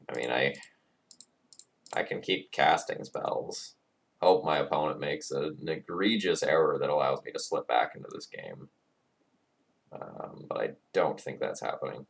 I mean, I I can keep casting spells. Hope my opponent makes a, an egregious error that allows me to slip back into this game. Um, but I don't think that's happening.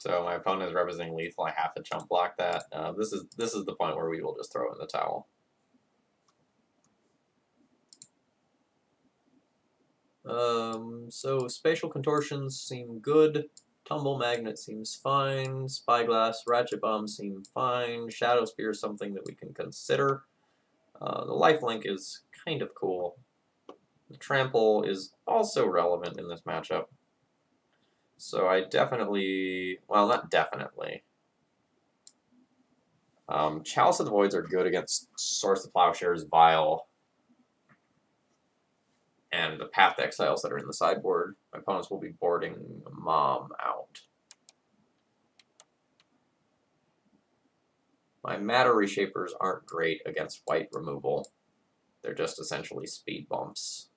So my opponent is representing lethal. I have to chump block that. Uh, this is this is the point where we will just throw in the towel. Um, so Spatial Contortions seem good. Tumble Magnet seems fine. Spyglass, Ratchet Bomb seem fine. Shadow Spear is something that we can consider. Uh, the lifelink is kind of cool. The trample is also relevant in this matchup. So I definitely, well, not definitely. Um, Chalice of the Voids are good against Source of Plowshares, Vial, and the Path to Exiles that are in the sideboard. My opponents will be boarding Mom out. My Matter Reshapers aren't great against white removal. They're just essentially speed bumps.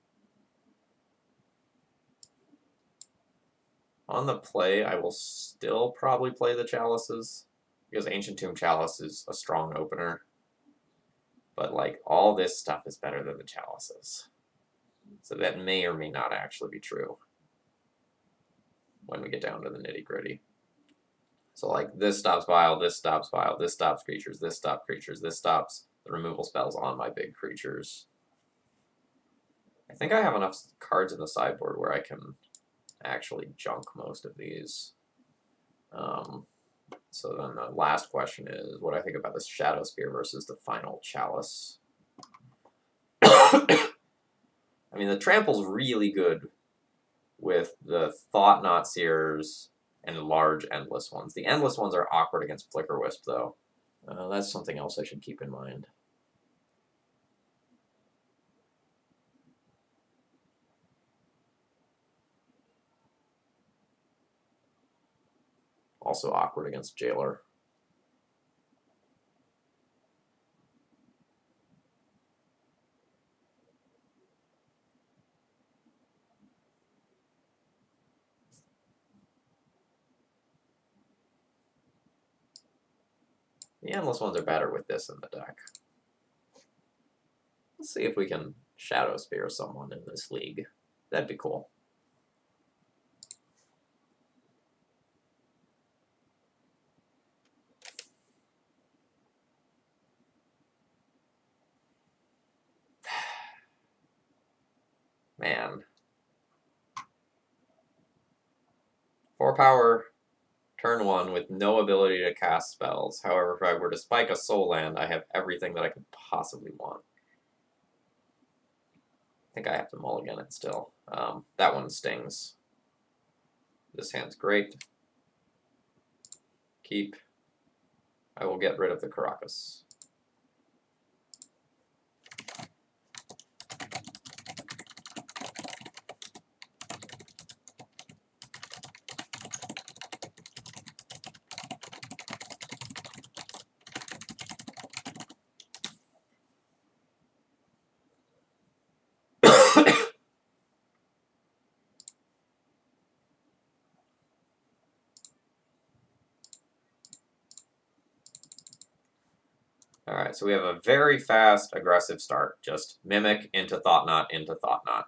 On the play, I will still probably play the Chalices, because Ancient Tomb Chalice is a strong opener. But, like, all this stuff is better than the Chalices. So that may or may not actually be true when we get down to the nitty-gritty. So, like, this stops Vial, this stops Vial, this stops creatures, this stops creatures, this stops the removal spells on my big creatures. I think I have enough cards in the sideboard where I can actually junk most of these. Um, so then the last question is, what do I think about this Shadow Spear versus the final Chalice? I mean, the trample's really good with the Thought-Knot Seers and large Endless Ones. The Endless Ones are awkward against Flicker Wisp, though. Uh, that's something else I should keep in mind. Also awkward against Jailer. The Endless Ones are better with this in the deck. Let's see if we can Shadow Spear someone in this league. That'd be cool. Man. Four power. Turn one with no ability to cast spells. However, if I were to spike a soul land, I have everything that I could possibly want. I think I have to mulligan it still. Um, that one stings. This hand's great. Keep. I will get rid of the Karakas. Alright, so we have a very fast, aggressive start. Just Mimic into Thought-Knot into Thought-Knot.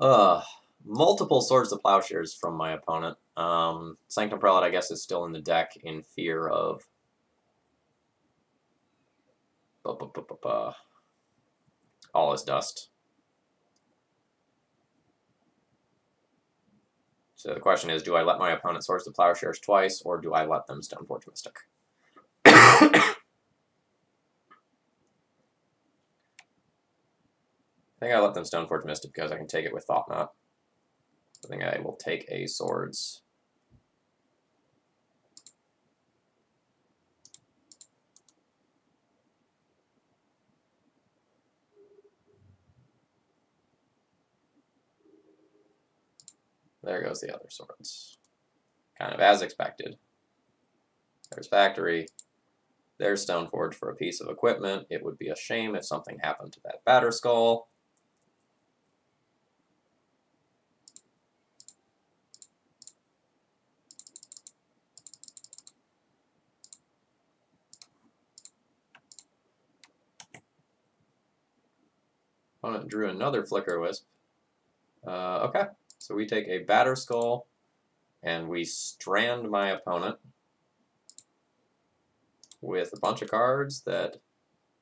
Uh, multiple Swords of Plowshares from my opponent. Um, Sanctum Prelate, I guess, is still in the deck in fear of... All is dust. So the question is, do I let my opponent Source the Plowshares twice, or do I let them Stoneforge Mystic? I think I let them Stoneforge Mystic because I can take it with Thought-Knot. I think I will take a Swords. There goes the other Swords. Kind of as expected. There's Factory. There's Stoneforge for a piece of equipment. It would be a shame if something happened to that Batterskull. Opponent drew another Flicker Wisp. Uh, okay. So we take a Batterskull, and we strand my opponent with a bunch of cards that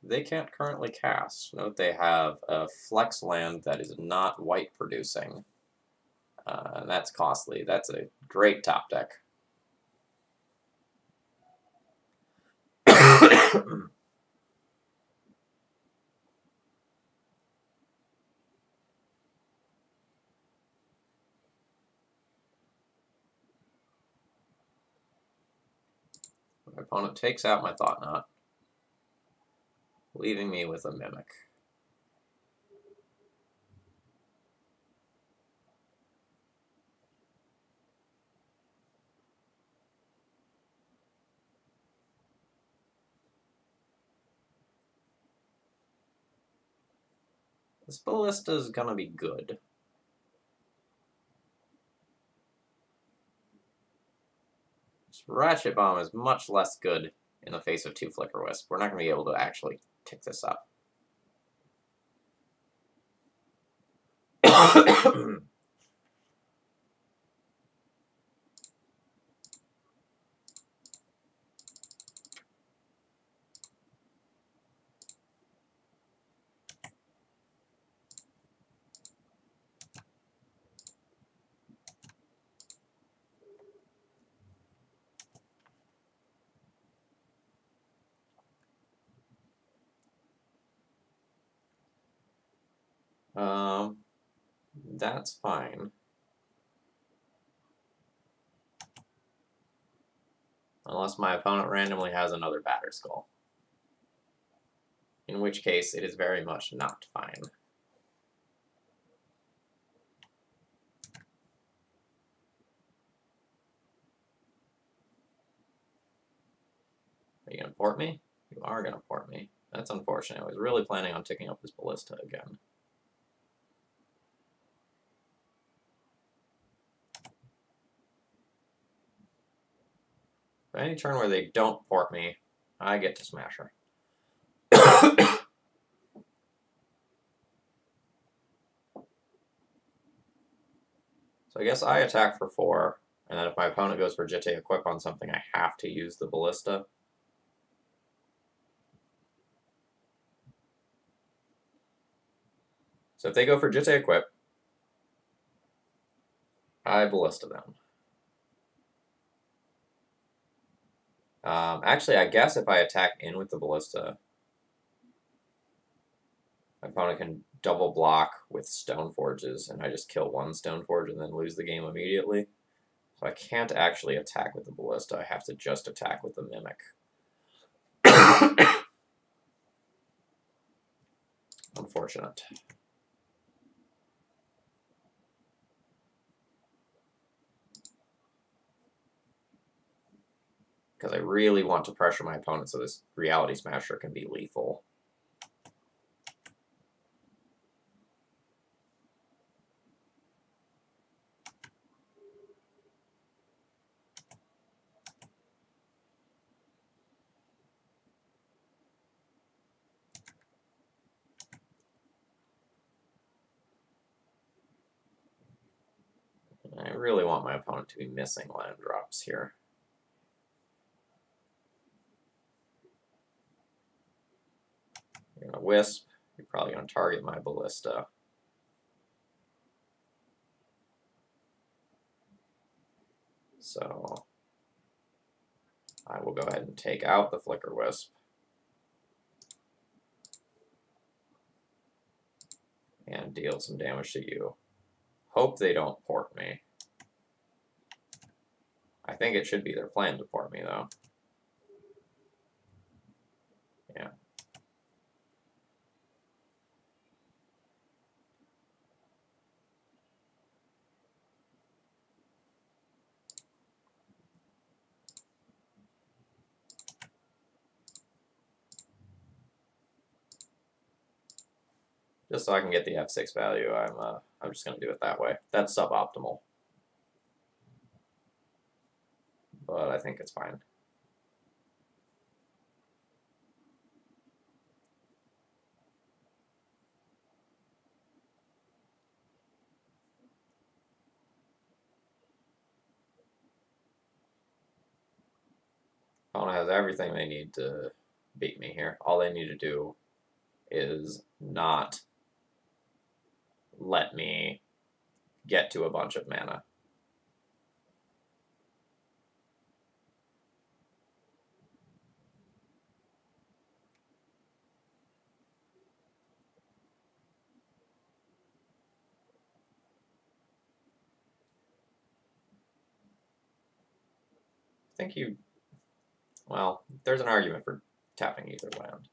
they can't currently cast. Note they have a flex land that is not white producing. Uh, and that's costly. That's a great top deck. My opponent takes out my Thought-Knot, leaving me with a Mimic. This Ballista is going to be good. This Ratchet Bomb is much less good in the face of two Flicker Wisp. We're not going to be able to actually tick this up. Um, that's fine. Unless my opponent randomly has another Batter Skull. In which case, it is very much not fine. Are you gonna port me? You are gonna port me. That's unfortunate. I was really planning on ticking up this Ballista again. Any turn where they don't port me, I get to smash her. So I guess I attack for four, and then if my opponent goes for Jitte equip on something, I have to use the Ballista. So if they go for Jitte equip, I Ballista them. Um, actually, I guess if I attack in with the Ballista, my opponent can double block with Stoneforges, and I just kill one Stoneforge and then lose the game immediately. So I can't actually attack with the Ballista, I have to just attack with the Mimic. Unfortunate. Because I really want to pressure my opponent so this Reality Smasher can be lethal. And I really want my opponent to be missing land drops here. You're going to Wisp, you're probably going to target my Ballista. So I will go ahead and take out the Flicker Wisp. And deal some damage to you. Hope they don't port me. I think it should be their plan to port me though. Yeah. Just so I can get the F six value, I'm uh, I'm just going to do it that way. That's suboptimal. But I think it's fine. Kona has everything they need to beat me here. All they need to do is not let me get to a bunch of mana. I think you, well, there's an argument for tapping either land.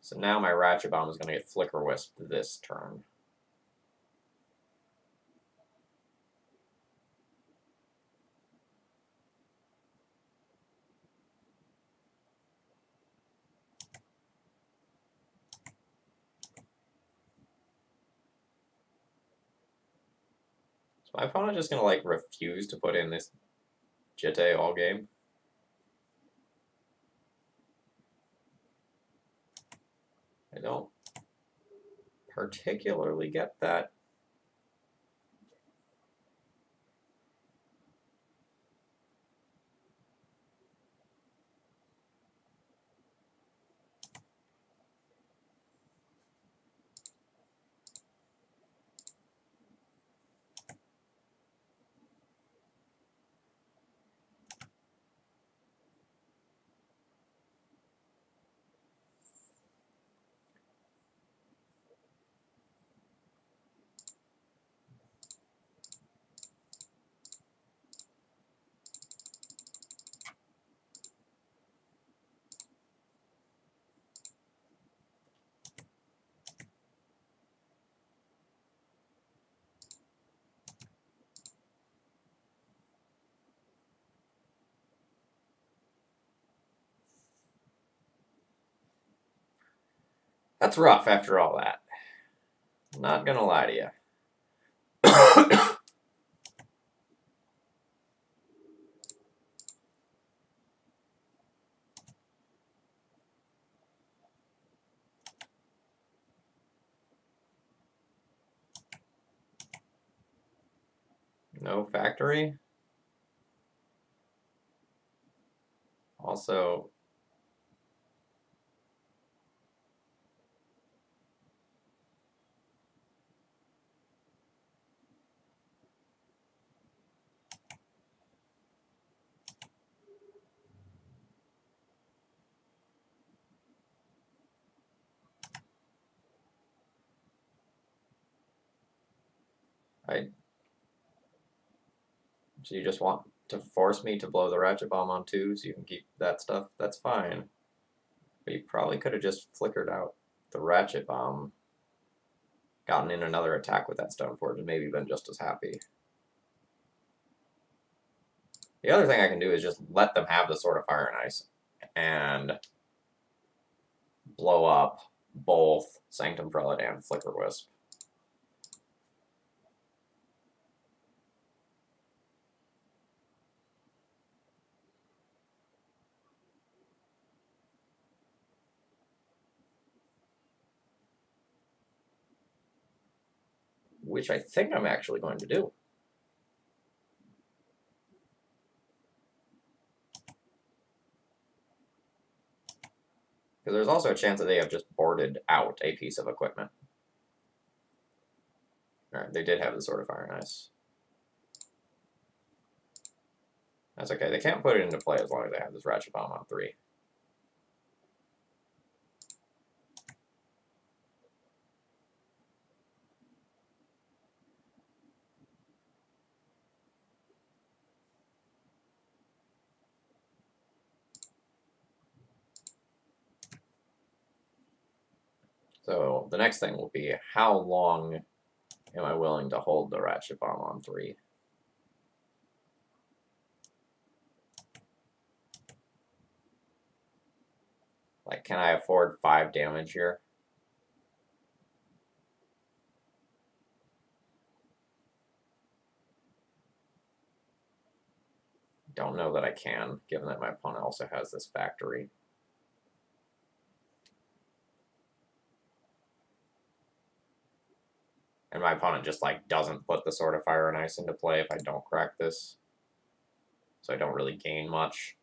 So now my Ratchet Bomb is going to get Flicker Wisp this turn. My opponent's just going to, like, refuse to put in this Jitte all game. I don't particularly get that. That's rough after all that. I'm not gonna lie to you. No factory. Also, I, so you just want to force me to blow the Ratchet Bomb on two so you can keep that stuff? That's fine. But you probably could have just flickered out the Ratchet Bomb, gotten in another attack with that Stoneforge, and maybe been just as happy. The other thing I can do is just let them have the Sword of Fire and Ice and blow up both Sanctum Prelate and Flicker Wisp. Which I think I'm actually going to do. Because there's also a chance that they have just boarded out a piece of equipment. Alright, they did have the Sword of Fire and Ice. That's okay, they can't put it into play as long as they have this Ratchet Bomb on three. So the next thing will be, how long am I willing to hold the Ratchet Bomb on three? Like, can I afford five damage here? Don't know that I can, given that my opponent also has this factory. and my opponent just like doesn't put the Sword of Fire and Ice into play if I don't crack this. So I don't really gain much.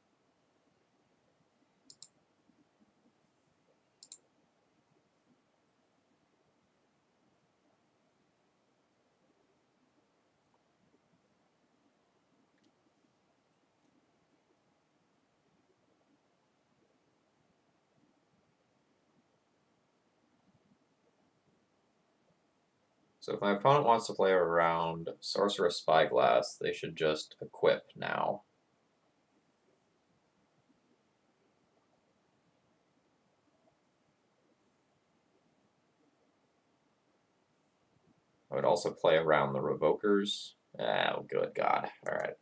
So if my opponent wants to play around Sorcerer's Spyglass, they should just equip now. I would also play around the Revokers. Oh, good God. All right.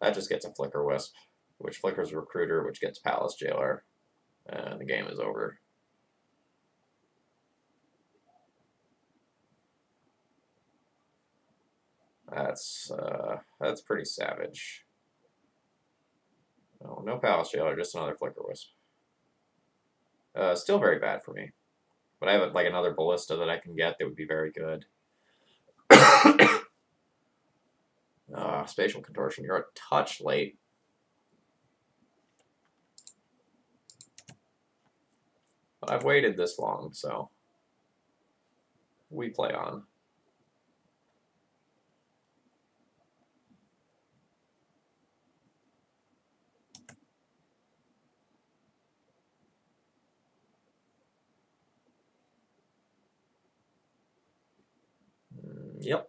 That just gets a Flicker Wisp, which flickers Recruiter, which gets Palace Jailer. And the game is over. That's uh, that's pretty savage. Oh, no Palace Jailer, just another Flicker Wisp. Uh, still very bad for me, but I have like another Ballista that I can get that would be very good. uh, Spatial Contortion, you're a touch late. But I've waited this long, so we play on. Yep.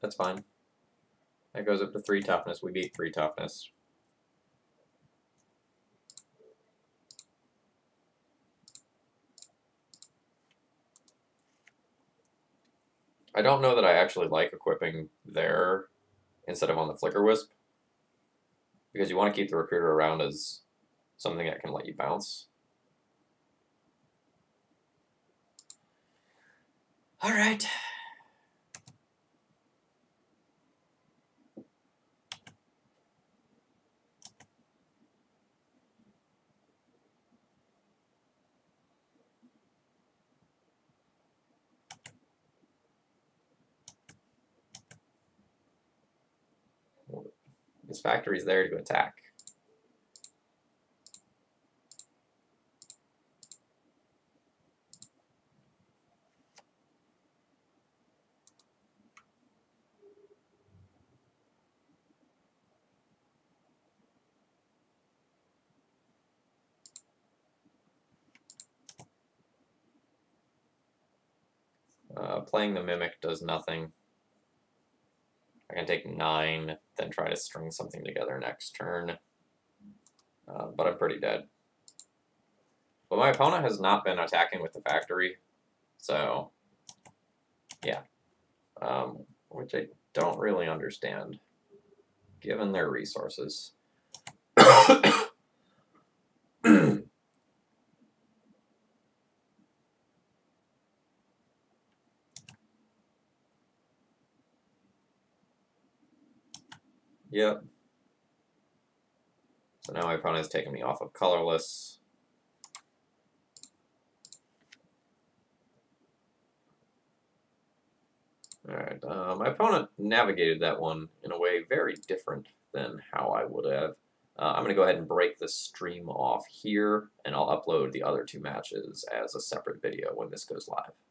That's fine. That goes up to three toughness. We beat three toughness. I don't know that I actually like equipping there instead of on the Flicker Wisp, because you want to keep the Recruiter around as something that can let you bounce. Alright. His factory's there to attack. Uh, playing the Mimic does nothing. I can take nine, then try to string something together next turn. Uh, but I'm pretty dead. But my opponent has not been attacking with the factory. So, yeah. Um, which I don't really understand, given their resources. Yep. So now my opponent has taken me off of colorless. Alright, uh, my opponent navigated that one in a way very different than how I would have. Uh, I'm going to go ahead and break this stream off here, and I'll upload the other two matches as a separate video when this goes live.